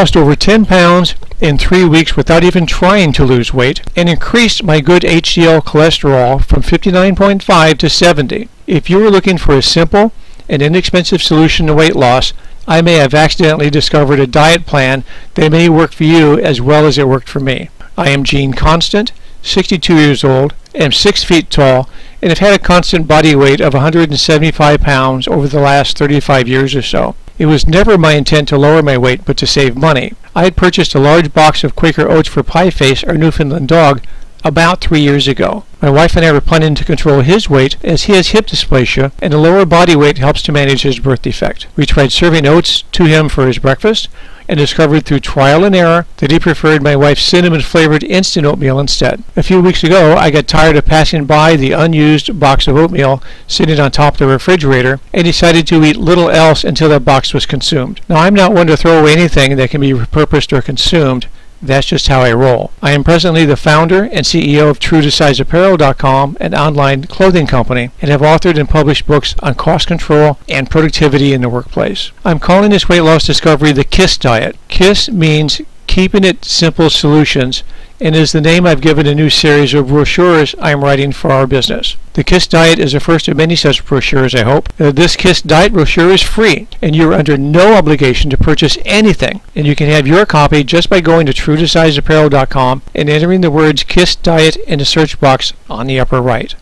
lost over 10 pounds in 3 weeks without even trying to lose weight and increased my good HDL cholesterol from 59.5 to 70. If you are looking for a simple and inexpensive solution to weight loss, I may have accidentally discovered a diet plan that may work for you as well as it worked for me. I am Jean Constant, 62 years old, am 6 feet tall, and have had a constant body weight of 175 pounds over the last 35 years or so. It was never my intent to lower my weight, but to save money. I had purchased a large box of Quaker Oats for Pie Face, our Newfoundland dog, about 3 years ago. My wife and I were planning to control his weight as he has hip dysplasia and the lower body weight helps to manage his birth defect. We tried serving oats to him for his breakfast and discovered through trial and error that he preferred my wife's cinnamon flavored instant oatmeal instead. A few weeks ago I got tired of passing by the unused box of oatmeal sitting on top of the refrigerator and decided to eat little else until that box was consumed. Now I'm not one to throw away anything that can be repurposed or consumed. That's just how I roll. I am presently the founder and CEO of TrueToSizeApparel.com, an online clothing company, and have authored and published books on cost control and productivity in the workplace. I'm calling this weight loss discovery the KISS Diet. KISS means Keeping It Simple Solutions, and is the name I've given a new series of brochures I'm writing for our business. The KISS Diet is the first of many such brochures, I hope. This KISS Diet brochure is free, and you're under no obligation to purchase anything, and you can have your copy just by going to TrueToSizeApparel.com and entering the words KISS Diet in the search box on the upper right.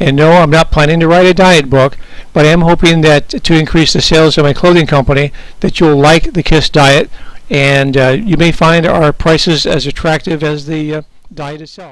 And no, I'm not planning to write a diet book, but I am hoping that to increase the sales of my clothing company, that you'll like the KISS Diet, and you may find our prices as attractive as the diet itself.